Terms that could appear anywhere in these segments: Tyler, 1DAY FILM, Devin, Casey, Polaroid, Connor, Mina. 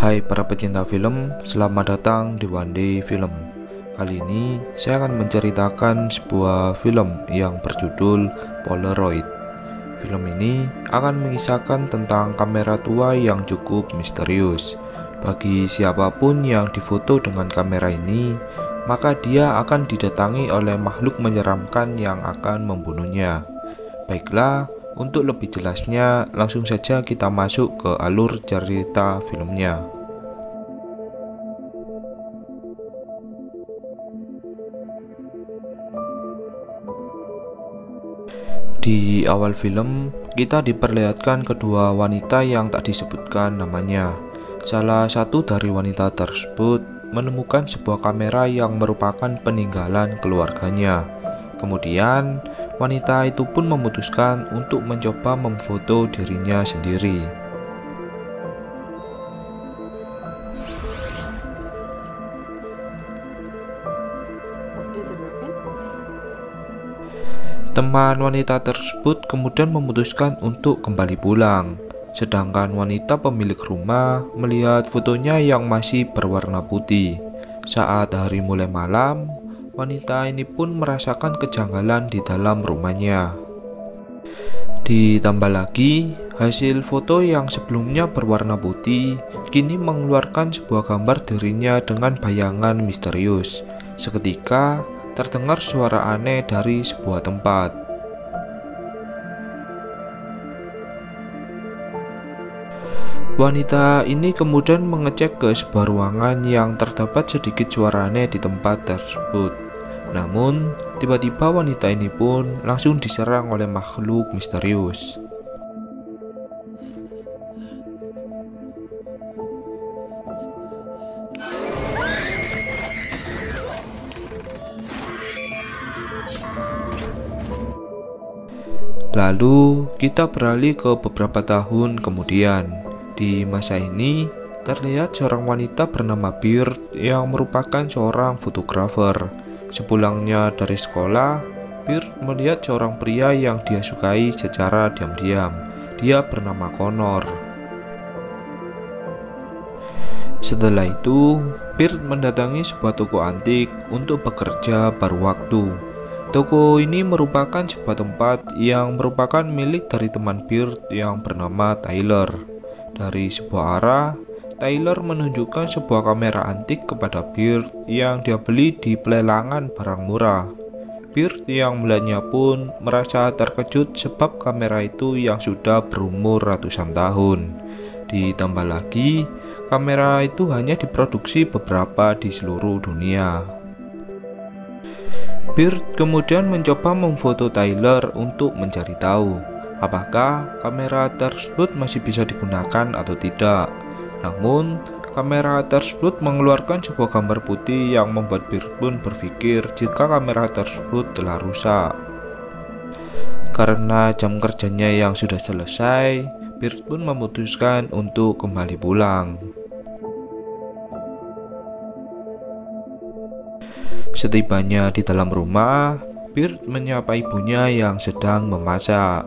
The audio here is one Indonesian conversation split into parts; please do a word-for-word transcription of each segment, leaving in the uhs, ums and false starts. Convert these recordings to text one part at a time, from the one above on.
Hai para pecinta film, selamat datang di One Day Film. Kali ini saya akan menceritakan sebuah film yang berjudul Polaroid. Film ini akan mengisahkan tentang kamera tua yang cukup misterius. Bagi siapapun yang difoto dengan kamera ini, maka dia akan didatangi oleh makhluk menyeramkan yang akan membunuhnya. Baiklah, untuk lebih jelasnya, langsung saja kita masuk ke alur cerita filmnya. Di awal film, kita diperlihatkan kedua wanita yang tak disebutkan namanya. Salah satu dari wanita tersebut menemukan sebuah kamera yang merupakan peninggalan keluarganya. Kemudian, wanita itu pun memutuskan untuk mencoba memfoto dirinya sendiri. Teman wanita tersebut kemudian memutuskan untuk kembali pulang, sedangkan wanita pemilik rumah melihat fotonya yang masih berwarna putih. Saat hari mulai malam, wanita ini pun merasakan kejanggalan di dalam rumahnya. Ditambah lagi, hasil foto yang sebelumnya berwarna putih kini mengeluarkan sebuah gambar dirinya dengan bayangan misterius. Seketika terdengar suara aneh dari sebuah tempat. Wanita ini kemudian mengecek ke sebuah ruangan yang terdapat sedikit suara aneh di tempat tersebut. Namun, tiba-tiba wanita ini pun langsung diserang oleh makhluk misterius. Lalu, kita beralih ke beberapa tahun kemudian. Di masa ini, terlihat seorang wanita bernama Beard yang merupakan seorang fotografer. Sepulangnya dari sekolah, Beard melihat seorang pria yang dia sukai secara diam-diam. Dia bernama Connor. Setelah itu, Beard mendatangi sebuah toko antik untuk bekerja paruh waktu. Toko ini merupakan sebuah tempat yang merupakan milik dari teman Beard yang bernama Tyler. Dari sebuah arah, Tyler menunjukkan sebuah kamera antik kepada Beard yang dia beli di pelelangan barang murah. Beard yang melihatnya pun merasa terkejut sebab kamera itu yang sudah berumur ratusan tahun. Ditambah lagi, kamera itu hanya diproduksi beberapa di seluruh dunia. Beard kemudian mencoba memfoto Tyler untuk mencari tahu apakah kamera tersebut masih bisa digunakan atau tidak. Namun, kamera tersebut mengeluarkan sebuah gambar putih yang membuat Beard pun berpikir jika kamera tersebut telah rusak. Karena jam kerjanya yang sudah selesai, Beard pun memutuskan untuk kembali pulang. Setibanya di dalam rumah, Beard menyapa ibunya yang sedang memasak.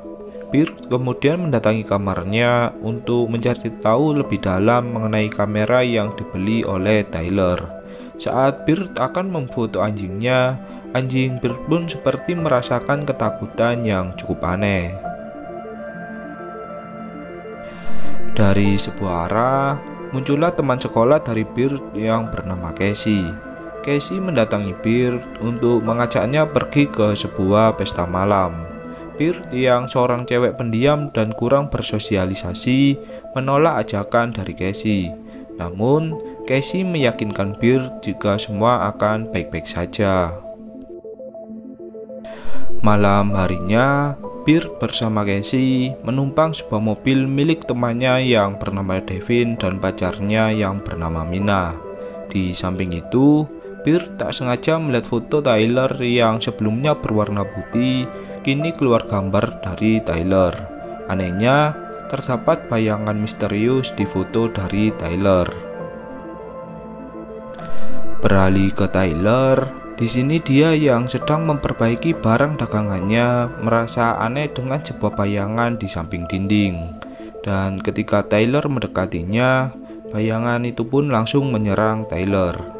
Beard kemudian mendatangi kamarnya untuk mencari tahu lebih dalam mengenai kamera yang dibeli oleh Tyler. Saat Beard akan memfoto anjingnya, anjing Beard pun seperti merasakan ketakutan yang cukup aneh. Dari sebuah arah, muncullah teman sekolah dari Beard yang bernama Casey. Casey mendatangi Beard untuk mengajaknya pergi ke sebuah pesta malam. Beard yang seorang cewek pendiam dan kurang bersosialisasi menolak ajakan dari Casey. Namun, Casey meyakinkan Beard jika semua akan baik-baik saja. Malam harinya, Beard bersama Casey menumpang sebuah mobil milik temannya yang bernama Devin dan pacarnya yang bernama Mina. Di samping itu, supir tak sengaja melihat foto Tyler yang sebelumnya berwarna putih, kini keluar gambar dari Tyler. Anehnya, terdapat bayangan misterius di foto dari Tyler. Beralih ke Tyler. Di sini dia yang sedang memperbaiki barang dagangannya merasa aneh dengan sebuah bayangan di samping dinding. Dan ketika Tyler mendekatinya, bayangan itu pun langsung menyerang Tyler.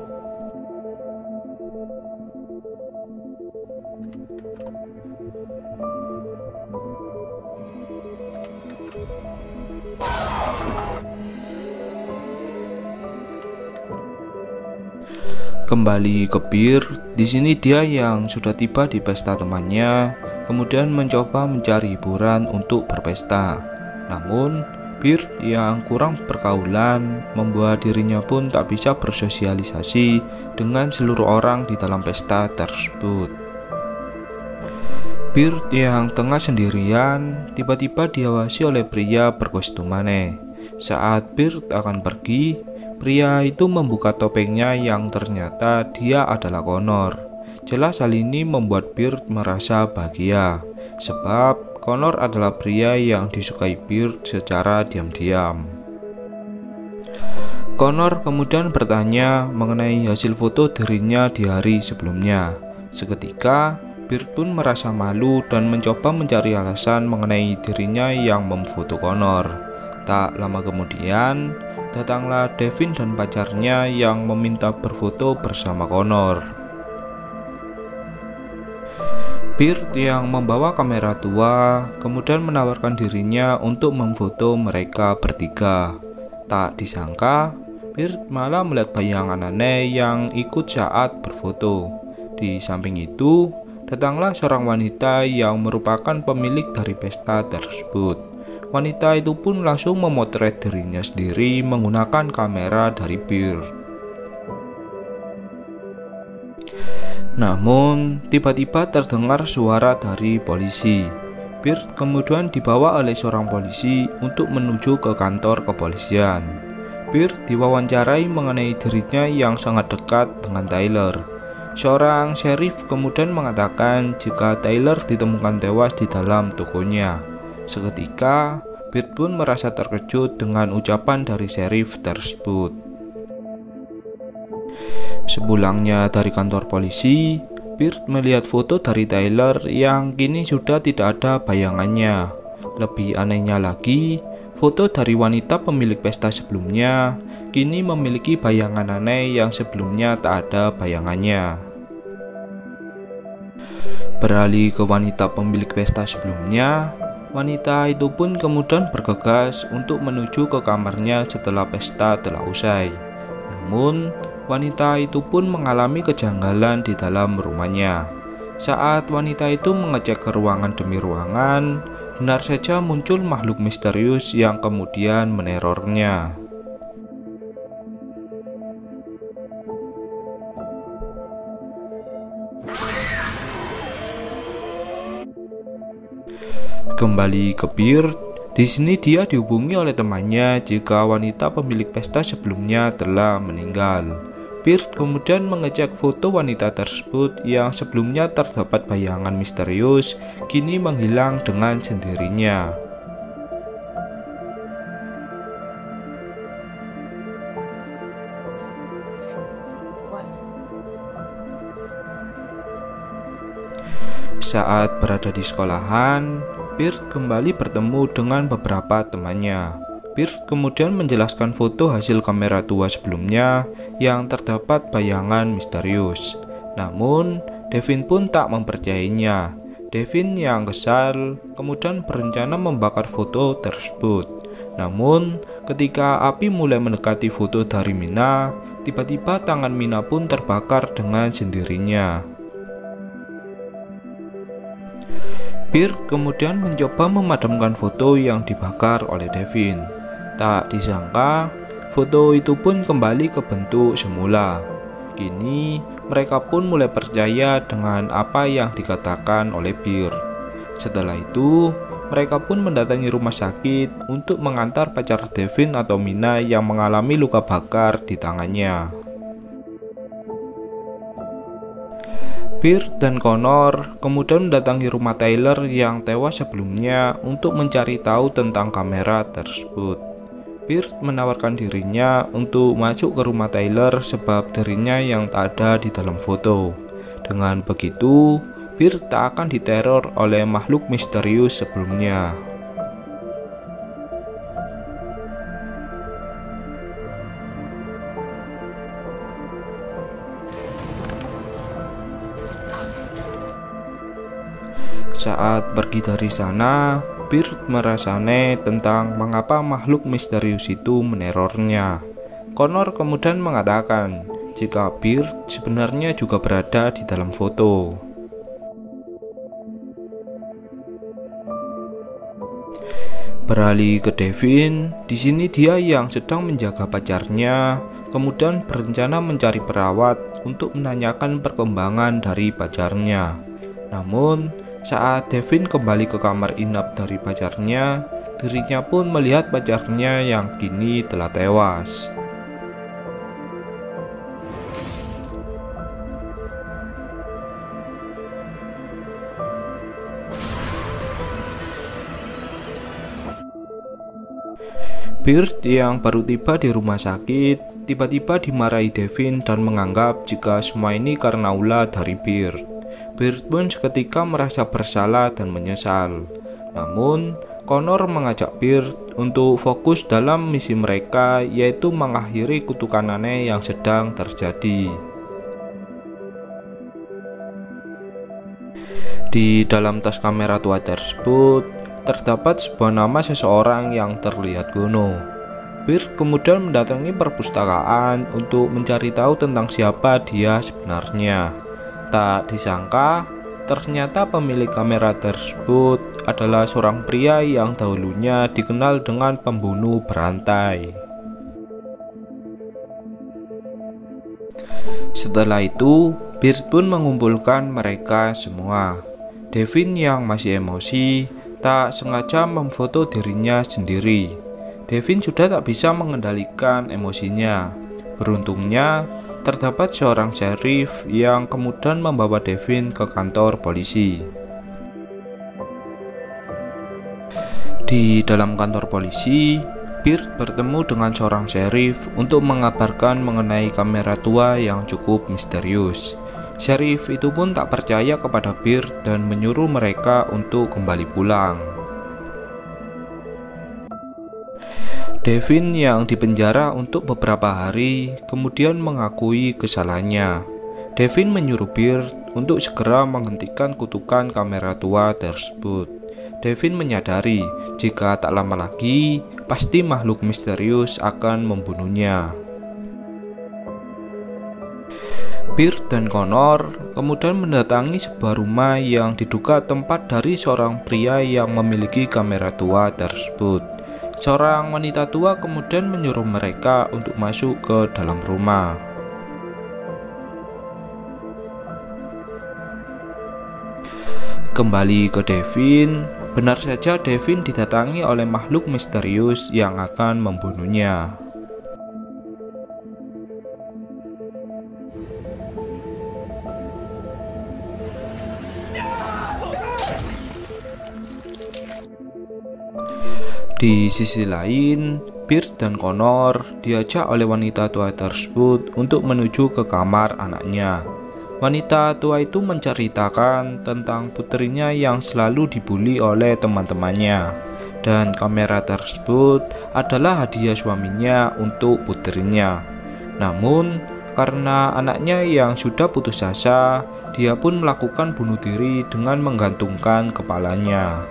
Kembali ke bir, di sini dia yang sudah tiba di pesta temannya, kemudian mencoba mencari hiburan untuk berpesta. Namun, bir yang kurang pergaulan membuat dirinya pun tak bisa bersosialisasi dengan seluruh orang di dalam pesta tersebut. Bir yang tengah sendirian, tiba-tiba diawasi oleh pria berkostum aneh. Saat bir akan pergi, pria itu membuka topengnya yang ternyata dia adalah Connor. Jelas hal ini membuat Beard merasa bahagia, sebab Connor adalah pria yang disukai Beard secara diam-diam. Connor kemudian bertanya mengenai hasil foto dirinya di hari sebelumnya. Seketika, Beard pun merasa malu dan mencoba mencari alasan mengenai dirinya yang memfoto Connor. Tak lama kemudian, datanglah Devin dan pacarnya yang meminta berfoto bersama Connor. Beard yang membawa kamera tua kemudian menawarkan dirinya untuk memfoto mereka bertiga. Tak disangka, Beard malah melihat bayangan aneh yang ikut saat berfoto. Di samping itu, datanglah seorang wanita yang merupakan pemilik dari pesta tersebut. Wanita itu pun langsung memotret dirinya sendiri menggunakan kamera dari bir. Namun, tiba-tiba terdengar suara dari polisi. Bir kemudian dibawa oleh seorang polisi untuk menuju ke kantor kepolisian. Bir diwawancarai mengenai dirinya yang sangat dekat dengan Tyler. Seorang sheriff kemudian mengatakan jika Tyler ditemukan tewas di dalam tokonya. Seketika, Beard pun merasa terkejut dengan ucapan dari sheriff tersebut. Sepulangnya dari kantor polisi, Beard melihat foto dari Tyler yang kini sudah tidak ada bayangannya. Lebih anehnya lagi, foto dari wanita pemilik pesta sebelumnya kini memiliki bayangan aneh yang sebelumnya tak ada bayangannya. Beralih ke wanita pemilik pesta sebelumnya, wanita itu pun kemudian bergegas untuk menuju ke kamarnya setelah pesta telah usai. Namun, wanita itu pun mengalami kejanggalan di dalam rumahnya. Saat wanita itu mengecek ke ruangan demi ruangan, benar saja muncul makhluk misterius yang kemudian menerornya. Kembali ke Beard, di sini dia dihubungi oleh temannya jika wanita pemilik pesta sebelumnya telah meninggal. Beard kemudian mengecek foto wanita tersebut yang sebelumnya terdapat bayangan misterius, kini menghilang dengan sendirinya. Saat berada di sekolahan, Beard kembali bertemu dengan beberapa temannya. Beard kemudian menjelaskan foto hasil kamera tua sebelumnya yang terdapat bayangan misterius. Namun, Devin pun tak mempercayainya. Devin yang kesal kemudian berencana membakar foto tersebut. Namun, ketika api mulai mendekati foto dari Mina, tiba-tiba tangan Mina pun terbakar dengan sendirinya. Beard kemudian mencoba memadamkan foto yang dibakar oleh Devin. Tak disangka, foto itu pun kembali ke bentuk semula. Kini, mereka pun mulai percaya dengan apa yang dikatakan oleh Beard. Setelah itu, mereka pun mendatangi rumah sakit untuk mengantar pacar Devin atau Mina yang mengalami luka bakar di tangannya. supir dan Connor kemudian mendatangi rumah Tyler yang tewas sebelumnya untuk mencari tahu tentang kamera tersebut. Beard menawarkan dirinya untuk masuk ke rumah Tyler sebab dirinya yang tak ada di dalam foto. Dengan begitu, Beard tak akan diteror oleh makhluk misterius sebelumnya. Saat pergi dari sana, Beard merasa aneh tentang mengapa makhluk misterius itu menerornya. Connor kemudian mengatakan jika Beard sebenarnya juga berada di dalam foto. Beralih ke Devin, di sini dia yang sedang menjaga pacarnya, kemudian berencana mencari perawat untuk menanyakan perkembangan dari pacarnya. Namun, saat Devin kembali ke kamar inap dari pacarnya, dirinya pun melihat pacarnya yang kini telah tewas. Beard yang baru tiba di rumah sakit, tiba-tiba dimarahi Devin dan menganggap jika semua ini karena ulah dari Beard. Beard pun seketika merasa bersalah dan menyesal. Namun, Connor mengajak Beard untuk fokus dalam misi mereka, yaitu mengakhiri kutukan aneh yang sedang terjadi. Di dalam tas kamera tua tersebut, terdapat sebuah nama seseorang yang terlihat kuno. Beard kemudian mendatangi perpustakaan untuk mencari tahu tentang siapa dia sebenarnya. Tak disangka, ternyata pemilik kamera tersebut adalah seorang pria yang dahulunya dikenal dengan pembunuh berantai. Setelah itu, Beard pun mengumpulkan mereka semua. Devin yang masih emosi, tak sengaja memfoto dirinya sendiri. Devin sudah tak bisa mengendalikan emosinya. Beruntungnya, terdapat seorang sheriff yang kemudian membawa Devin ke kantor polisi. Di dalam kantor polisi, Beard bertemu dengan seorang sheriff untuk mengabarkan mengenai kamera tua yang cukup misterius. Sheriff itu pun tak percaya kepada Beard dan menyuruh mereka untuk kembali pulang. Devin yang dipenjara untuk beberapa hari kemudian mengakui kesalahannya. Devin menyuruh Beard untuk segera menghentikan kutukan kamera tua tersebut. Devin menyadari jika tak lama lagi pasti makhluk misterius akan membunuhnya. Beard dan Connor kemudian mendatangi sebuah rumah yang diduga tempat dari seorang pria yang memiliki kamera tua tersebut. Seorang wanita tua kemudian menyuruh mereka untuk masuk ke dalam rumah. Kembali ke Devin, benar saja Devin didatangi oleh makhluk misterius yang akan membunuhnya. Di sisi lain, Beard dan Connor diajak oleh wanita tua tersebut untuk menuju ke kamar anaknya. Wanita tua itu menceritakan tentang putrinya yang selalu dibully oleh teman-temannya, dan kamera tersebut adalah hadiah suaminya untuk putrinya. Namun, karena anaknya yang sudah putus asa, dia pun melakukan bunuh diri dengan menggantungkan kepalanya.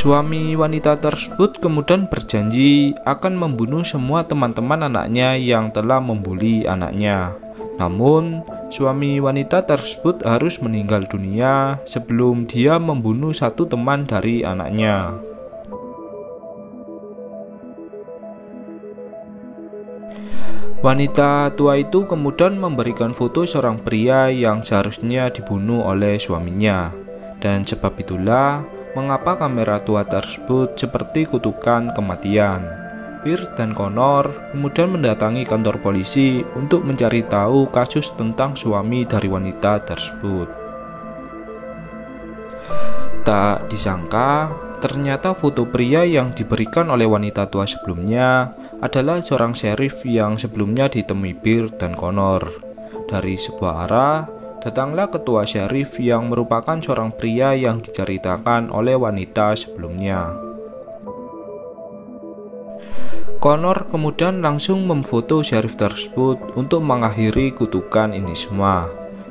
Suami wanita tersebut kemudian berjanji akan membunuh semua teman-teman anaknya yang telah membuli anaknya. Namun, suami wanita tersebut harus meninggal dunia sebelum dia membunuh satu teman dari anaknya. Wanita tua itu kemudian memberikan foto seorang pria yang seharusnya dibunuh oleh suaminya. Dan sebab itulah mengapa kamera tua tersebut seperti kutukan kematian. supir dan Connor kemudian mendatangi kantor polisi untuk mencari tahu kasus tentang suami dari wanita tersebut. Tak disangka, ternyata foto pria yang diberikan oleh wanita tua sebelumnya adalah seorang sheriff yang sebelumnya ditemui Bir dan Connor. Dari sebuah arah, datanglah ketua sheriff yang merupakan seorang pria yang diceritakan oleh wanita sebelumnya. Connor kemudian langsung memfoto sheriff tersebut untuk mengakhiri kutukan ini semua.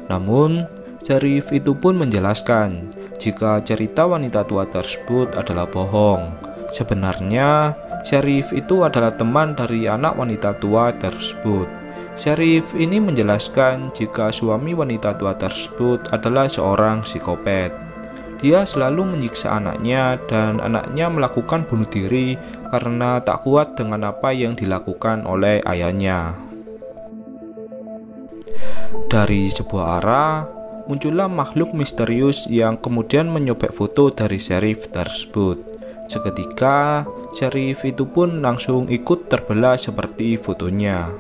Namun, sheriff itu pun menjelaskan jika cerita wanita tua tersebut adalah bohong. Sebenarnya, sheriff itu adalah teman dari anak wanita tua tersebut. Sheriff ini menjelaskan jika suami wanita tua tersebut adalah seorang psikopat. Dia selalu menyiksa anaknya dan anaknya melakukan bunuh diri karena tak kuat dengan apa yang dilakukan oleh ayahnya. Dari sebuah arah, muncullah makhluk misterius yang kemudian menyobek foto dari sheriff tersebut. Seketika, sheriff itu pun langsung ikut terbelah seperti fotonya.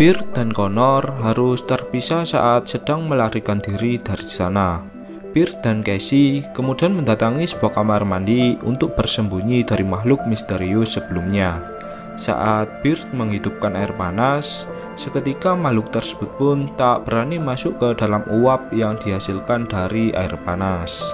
Bir dan Connor harus terpisah saat sedang melarikan diri dari sana. Bir dan Casey kemudian mendatangi sebuah kamar mandi untuk bersembunyi dari makhluk misterius sebelumnya. Saat Bir menghidupkan air panas, seketika makhluk tersebut pun tak berani masuk ke dalam uap yang dihasilkan dari air panas.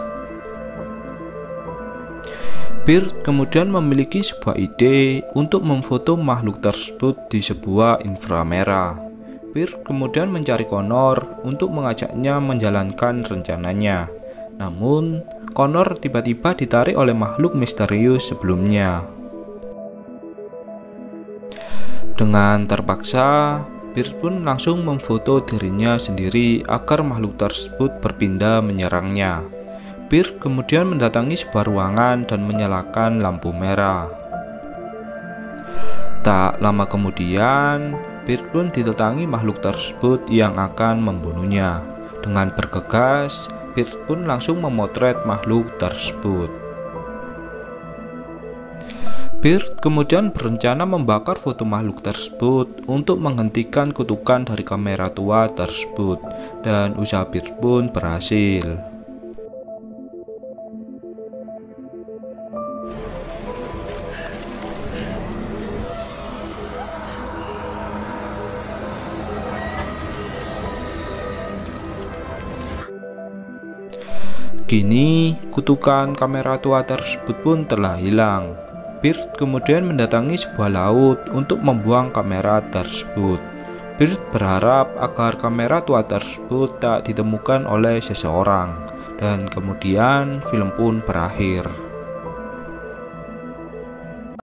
Beard kemudian memiliki sebuah ide untuk memfoto makhluk tersebut di sebuah inframerah. Beard kemudian mencari Connor untuk mengajaknya menjalankan rencananya. Namun, Connor tiba-tiba ditarik oleh makhluk misterius sebelumnya. Dengan terpaksa, Bir pun langsung memfoto dirinya sendiri agar makhluk tersebut berpindah menyerangnya. Bir kemudian mendatangi sebuah ruangan dan menyalakan lampu merah. Tak lama kemudian, Bir pun didatangi makhluk tersebut yang akan membunuhnya. Dengan bergegas, Bir pun langsung memotret makhluk tersebut. Bir kemudian berencana membakar foto makhluk tersebut untuk menghentikan kutukan dari kamera tua tersebut, dan usaha Bir pun berhasil. Kini, kutukan kamera tua tersebut pun telah hilang. Beard kemudian mendatangi sebuah laut untuk membuang kamera tersebut. Beard berharap agar kamera tua tersebut tak ditemukan oleh seseorang, dan kemudian film pun berakhir.